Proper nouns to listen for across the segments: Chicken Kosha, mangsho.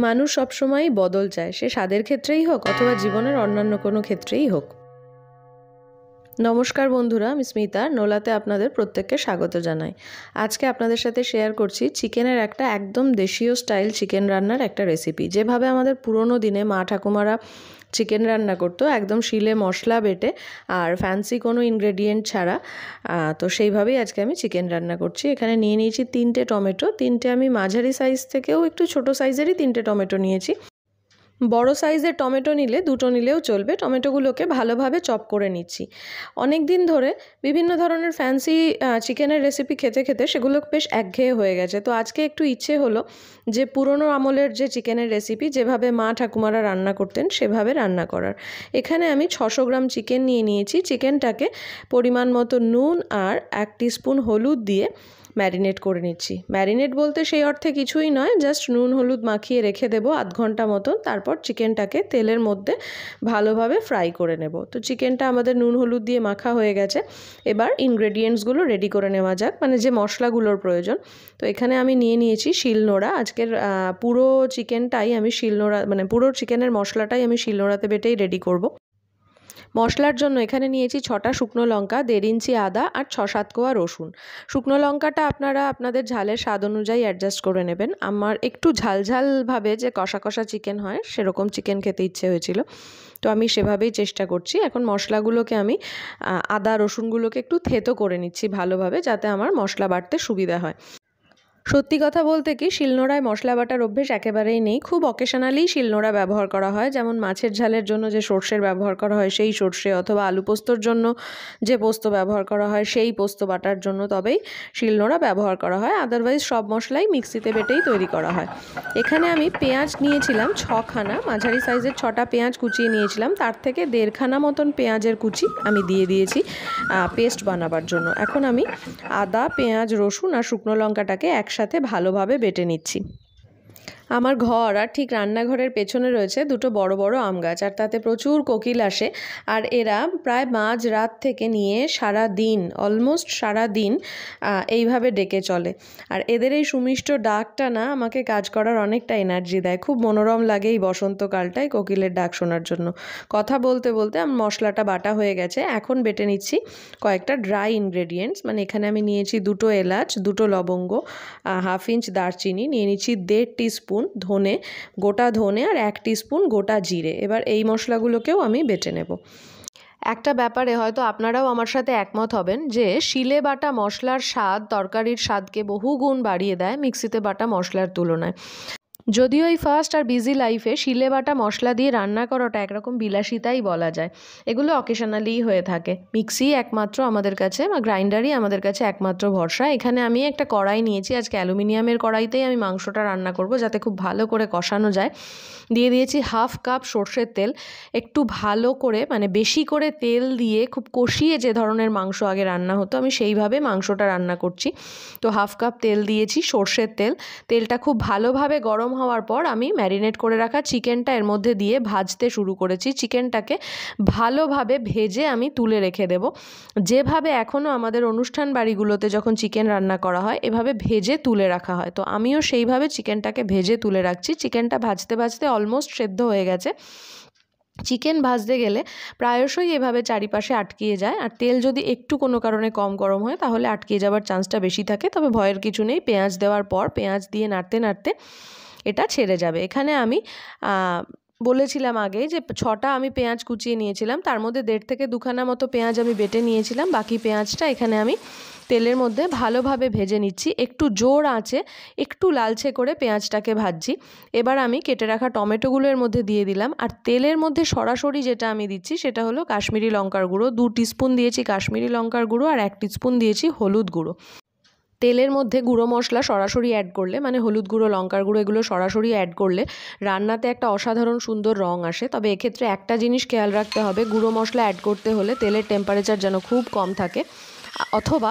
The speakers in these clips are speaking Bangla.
मानुष सब समय बदल चाय से स्वादेर क्षेत्रेई होक अथवा जीवनेर अन्यान्य कोनो क्षेत्रेई होक। नमस्कार बंधुरा, स्मिता नोलाते आपनादेर प्रत्येकके स्वागत जानाई। आजके आपनादेर साथे शेयर करछि चिकेनेर एकटा एकदम देशीय स्टाइल चिकेन रान्नार एकटा रेसिपि, जेभावे आमादेर पुरोनो दिने मा ठाकुमारा चिकेन रान्ना करतो एकदम शीले मशला बेटे और फैंसि कोनो इनग्रेडियेंट छाड़ा। तो सेइभाबेई आजके आमि चिकेन रान्ना करछि। एखाने निये नियेछि 3টে टमेटो, 3টে आमि माझारि साइज थेकेও एकटु छोटो साइजेरই 3টে टमेटो नियेछि। बड़ो साइजेर टमेटो निले दुटो निलेও चलबे। टमेटोगुलोके भालोभाबे चप करे निচ্ছি। अनेक दिन धरे विभिन्न धरनेर फैंसि चिकेनेर रेसिपि खेते खेते सेगुलो बेश एकघेये हये गेছে। तो आजके एकटु इच्छे हलो जे पुरोनो आमलेर जे चिकेनेर रेसिपि जेभावे मा ठाकुमारा रान्ना करतेन सेभावे रान्ना करार। एखाने आमि 600 ग्राम चिकेन निये निয়েছি। चिकेनटाके परिमाण मतो नून और 1 टीस्पून हलुद दिए मैरिनेट करे निচ্ছি। मैरिनेट बोलते सेई अर्थे किछुई नय, जस्ट नून हलुद माखिए रेखे देबो आध घंटा मतो। तारपर चिकेनटाके तेलेर मध्ये भालोभाबे फ्राई करे नेब। तो चिकेनटा आमादेर नून हलुद दिए माखा हये गेছে। एबार इनग्रेडियेंट्सगुलो रेडी करे नेওয়া যাক, माने जे मशलागुलोर प्रयोजन। तो एखाने आमि निये निয়েছি शिलनोड़ा। आजकेर पुरो चिकेनटाई आमि शिलनोड़ा माने पुरो चिकेनेर मशलाटाई आमि शिलनोड़ाते बेटेई रेडी करब। मशलार जोन्नो एखाने निয়েছি 6টা शुकनो लंका, 1.5 इंची आदा और 6-7 कोয়া रसुन। शुकनो लंकाटा आपनारा आपनादेर झालेर स्वाद अनुयायी एडजस्ट करे नेबेन। आमार एकटु झालझाल भावे जे कषा कषा चिकेन हय सेरकम चिकेन खेते इच्छे हयेछिलो, तो आमी सेभाबेई चेष्टा करछि। एखन मशलागुलोके आमी आदा रसुनगुलोके एकटु थेतो करे निচ্ছি भालोभावे, जाते आमार मशला बाटते सुविधा हय। सत्यि कथा बोलते कि शिलनोड़ाय मशला बाटार अभ्येस एकेबारेई नेই। खूब अकेशनाली शिलनोड़ा व्यवहार करा हय, जेमन माछेर झालेर जोन्नो जे सर्षेर व्यवहार करा हय सेई सर्षे, अथवा आलू पोस्तोर जोन्नो जे पोस्तो व्यवहार करा हय सेई पोस्तो बाटार जोन्नो तबेई शिलनोड़ा व्यवहार करा हय। अदारवाइज सब मशलाई मिक्सिते बेटेई तैरी करा हय। एखाने आमि पेंयाज निয়েছিলাম 6খানা, माझारि साइजेर 6টা पेंयाज कुचिए निয়েছিলাম। तार थेके 1.5খানা मतन पेंयाजेर कुचि आमि दिए दिएছি पेस्ट बानाबार जोन्नो। एखन आमि आदा, पेंयाज, रसुन और शुकनो लंकाटाके একসাথে ভালোভাবে বেটে নিচ্ছি। आमार घर और ठीक रान्नाघर पेছনে रয়েছে দুটো বড় বড় আম গাছ, আর তাতে প্রচুর কোকিল আসে। আর এরা প্রায় মাঝ রাত থেকে নিয়ে সারা দিন, অলমोस्ट সারা দিন এইভাবে ডেকে চলে। আর এদের এই সুমিষ্ট ডাকটা না আমাকে কাজ করার অনেকটা এনার্জি দেয়। খুব মনোরম লাগে এই বসন্তকালটায় কোকিলের ডাক শোনার জন্য। কথা বলতে বলতে আমার মশলাটা বাটা হয়ে গেছে। এখন বেটে নিচ্ছি কয়েকটা ড্রাই ইনগ্রেডিয়েন্টস। মানে এখানে আমি নিয়েছি 2টো এলাচ, 2টো লবঙ্গ, হাফ ইঞ্চ দারচিনি, নিয়ে নিচ্ছি 1.5 टीस्पून धने, गोटा धने और 1 टीस्पून गोटा जीरे। एबार एई मशलागुलोकेও आमी बेटे नेब। একটা ব্যাপারে হয়তো আপনারাও আমার সাথে একমত হবেন যে শিলে বাটা মশলার স্বাদ তরকারির স্বাদকে বহুগুণ বাড়িয়ে দেয় মিক্সিতে বাটা মশলার তুলনায়। যদিও এই ফাস্ট আর বিজি লাইফে শিলে বাটা মশলা দিয়ে রান্না করাটা একরকম বিলাসিতাই বলা যায়। এগুলো অকেশনালি হয়ে থাকে। মিক্সি একমাত্র আমাদের কাছে, বা গ্রাইন্ডারই আমাদের কাছে একমাত্র ভরসা। এখানে আমি একটা কড়াই নিয়েছি। আজকে অ্যালুমিনিয়ামের কড়াইতেই আমি মাংসটা রান্না করব, যাতে খুব ভালো করে কষানো যায়। দিয়ে দিয়েছি হাফ কাপ সরষের তেল। একটু ভালো করে মানে বেশি করে তেল দিয়ে খুব কষিয়ে যে ধরনের মাংস আগে রান্না হতো আমি সেইভাবে মাংসটা রান্না করছি। তো হাফ কাপ তেল দিয়েছি, সরষের তেল। তেলটা খুব ভালোভাবে গরম হওয়ার পর আমি ম্যারিনেট করে রাখা চিকেনটা এর মধ্যে দিয়ে ভাজতে শুরু করেছি। চিকেনটাকে ভালোভাবে ভেজে আমি তুলে রেখে দেব। যেভাবে এখনো আমাদের অনুষ্ঠান বাড়িগুলোতে যখন চিকেন রান্না করা হয় এভাবে ভেজে তুলে রাখা হয়, তো আমিও সেইভাবে চিকেনটাকে ভেজে তুলে রাখছি। চিকেনটা ভাজতে ভাজতে অলমোস্ট সেদ্ধ হয়ে গেছে। চিকেন ভাজতে গেলে প্রায়শই এভাবে চারিপাশে আটকিয়ে যায়, আর তেল যদি একটু কোনো কারণে কম গরম হয় তাহলে আটকিয়ে যাওয়ার চান্সটা বেশি থাকে। তবে ভয়ের কিছু নেই, পেঁয়াজ দেওয়ার পর পেঁয়াজ দিয়ে নাড়তে নাড়তে এটা ছেড়ে যাবে। এখানে আমি বলেছিলাম আগে যে 6টা আমি পেঁয়াজ কুচিয়ে নিয়েছিলাম, তার মধ্যে 1.5 থেকে 2খানা মতো পেঁয়াজ আমি বেটে নিয়েছিলাম। বাকি পেঁয়াজটা এখানে আমি তেলের মধ্যে ভালোভাবে ভেজে নিচ্ছি। একটু জোর আছে, একটু লালচে করে পেঁয়াজটাকে ভাজছি। এবার আমি কেটে রাখা টমেটোগুলোর মধ্যে দিয়ে দিলাম। আর তেলের মধ্যে সরাসরি যেটা আমি দিচ্ছি সেটা হলো কাশ্মীরি লঙ্কার গুঁড়ো। 2 টিস্পুন দিয়েছি কাশ্মীরি লঙ্কার গুঁড়ো আর 1 টিস্পুন দিয়েছি হলুদ গুঁড়ো। তেলের মধ্যে গুঁড়ো মশলা সরাসরি অ্যাড করলে মানে হলুদ গুঁড়ো, লঙ্কার গুঁড়ো এগুলো সরাসরি অ্যাড করলে রান্নাতে একটা অসাধারণ সুন্দর রং আসে। তবে এক্ষেত্রে একটা জিনিস খেয়াল রাখতে হবে, গুঁড়ো মশলা অ্যাড করতে হলে তেলের টেম্পারেচার যেন খুব কম থাকে, অথবা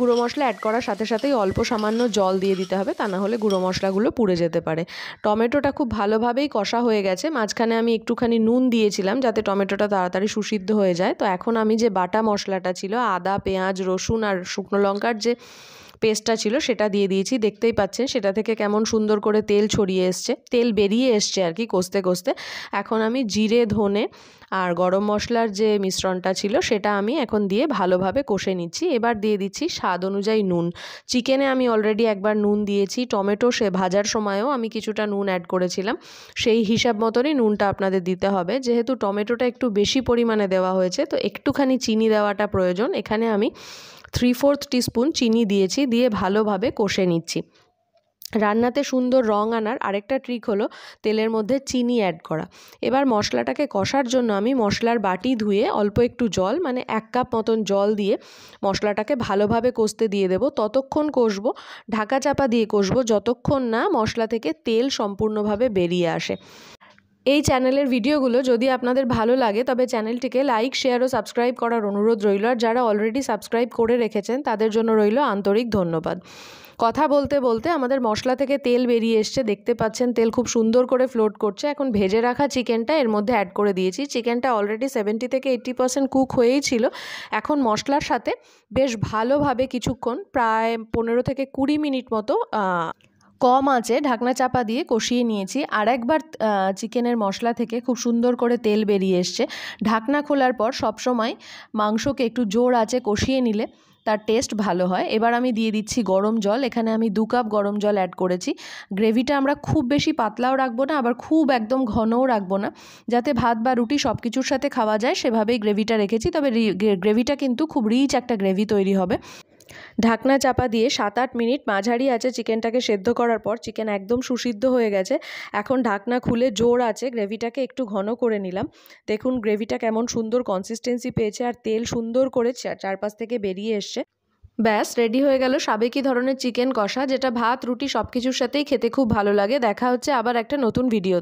গুঁড়ো মশলা অ্যাড করার সাথে সাথেই অল্প সামান্য জল দিয়ে দিতে হবে, তা না হলে গুঁড়ো মশলাগুলো পুড়ে যেতে পারে। টমেটোটা খুব ভালোভাবেই কষা হয়ে গেছে। মাঝখানে আমি একটুখানি নুন দিয়েছিলাম যাতে টমেটোটা তাড়াতাড়ি সুসিদ্ধ হয়ে যায়। তো এখন আমি যে বাটা মশলাটা ছিল, আদা, পেঁয়াজ, রসুন আর শুকনো লঙ্কার যে পেস্টটা ছিল সেটা দিয়ে দিয়েছি। দেখতেই পাচ্ছেন সেটা থেকে কেমন সুন্দর করে তেল ছড়িয়ে এসছে, তেল বেরিয়ে এসছে আর কি কষতে কষতে। এখন আমি জিরে, ধনে আর গরম মশলার যে মিশ্রণটা ছিল সেটা আমি এখন দিয়ে ভালোভাবে কষে নিচ্ছি। এবার দিয়ে দিচ্ছি স্বাদ অনুযায়ী নুন। চিকেনে আমি অলরেডি একবার নুন দিয়েছি, টমেটো সে ভাজার সময়ও আমি কিছুটা নুন অ্যাড করেছিলাম, সেই হিসাব মতনই নুনটা আপনাদের দিতে হবে। যেহেতু টমেটোটা একটু বেশি পরিমাণে দেওয়া হয়েছে তো একটুখানি চিনি দেওয়াটা প্রয়োজন। এখানে আমি 3/4 টিস্পুন চিনি দিয়েছি, দিয়ে ভালোভাবে কষে নিচ্ছি। রান্নাতে সুন্দর রং আনার আরেকটা ট্রিক হলো তেলের মধ্যে চিনি অ্যাড করা। এবার মশলাটাকে কষার জন্য আমি মশলার বাটি ধুয়ে অল্প একটু জল, মানে 1 কাপ মতন জল দিয়ে মশলাটাকে ভালোভাবে কষতে দিয়ে দেব। ততক্ষণ কষবো, ঢাকা চাপা দিয়ে কষবো যতক্ষণ না মশলা থেকে তেল সম্পূর্ণভাবে বেরিয়ে আসে। এই চ্যানেলের ভিডিওগুলো যদি আপনাদের ভালো লাগে তবে চ্যানেলটিকে লাইক, শেয়ার ও সাবস্ক্রাইব করার অনুরোধ রইল। আর যারা অলরেডি সাবস্ক্রাইব করে রেখেছেন তাদের জন্য রইল আন্তরিক ধন্যবাদ। কথা বলতে বলতে আমাদের মশলা থেকে তেল বেরিয়ে এসছে, দেখতে পাচ্ছেন তেল খুব সুন্দর করে ফ্লোট করছে। এখন ভেজে রাখা চিকেনটা এর মধ্যে অ্যাড করে দিয়েছি। চিকেনটা অলরেডি 70 থেকে 80% কুক হয়েই ছিল। এখন মশলার সাথে বেশ ভালোভাবে কিছুক্ষণ, প্রায় 15 থেকে 20 মিনিট মতো কম আঁচে ঢাকনা চাপা দিয়ে কষিয়ে নিয়েছি। আর একবার চিকেনের মশলা থেকে খুব সুন্দর করে তেল বেরিয়ে এসছে। ঢাকনা খোলার পর সবসময় মাংসকে একটু জোর আঁচে কষিয়ে নিলে তার টেস্ট ভালো হয়। এবার আমি দিয়ে দিচ্ছি গরম জল। এখানে আমি 2 কাপ গরম জল অ্যাড করেছি। গ্রেভিটা আমরা খুব বেশি পাতলাও রাখবো না, আবার খুব একদম ঘনও রাখবো না, যাতে ভাত বা রুটি সব কিছুর সাথে খাওয়া যায় সেভাবেই গ্রেভিটা রেখেছি। তবে গ্রেভিটা কিন্তু খুব রিচ একটা গ্রেভি তৈরি হবে। ঢাকনা চাপা দিয়ে 7-8 মিনিট মাঝারি আছে চিকেনটাকে সেদ্ধ করার পর চিকেন একদম সুসিদ্ধ হয়ে গেছে। এখন ঢাকনা খুলে জোর আছে গ্রেভিটাকে একটু ঘন করে নিলাম। দেখুন গ্রেভিটা কেমন সুন্দর কনসিস্টেন্সি পেয়েছে আর তেল সুন্দর করে চারপাশ থেকে বেরিয়ে এসছে। ব্যাস, রেডি হয়ে গেল সাবেকি ধরনের চিকেন কষা, যেটা ভাত, রুটি সব কিছুর সাথেই খেতে খুব ভালো লাগে। দেখা হচ্ছে আবার একটা নতুন ভিডিও।